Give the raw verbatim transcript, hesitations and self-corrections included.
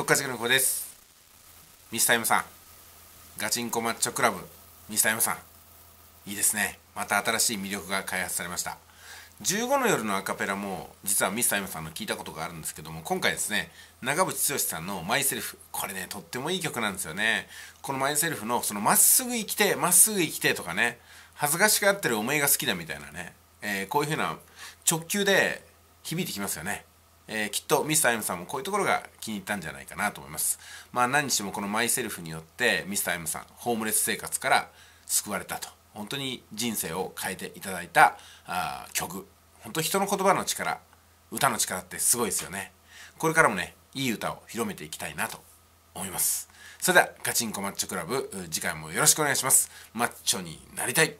速稼ぎの子です。 ミスターエム さん、ガチンコマッチョクラブ ミスターエム さん、いいですね。また新しい魅力が開発されました。じゅうごの夜のアカペラも実は ミスターエム さんの聞いたことがあるんですけども、今回ですね、長渕剛さんのマイセルフ、これねとってもいい曲なんですよね。このマイセルフのそのまっすぐ生きてまっすぐ生きてとかね、恥ずかしがってるお前が好きだみたいなね、えー、こういうふうな直球で響いてきますよね。えー、きっと ミスターエム さんもこういうところが気に入ったんじゃないかなと思います。まあ何にしてもこのマイセルフによって ミスターエム さん、ホームレス生活から救われたと。本当に人生を変えていただいたあ曲、本当人の言葉の力、歌の力ってすごいですよね。これからもね、いい歌を広めていきたいなと思います。それではガチンコマッチョクラブ、次回もよろしくお願いします。マッチョになりたい。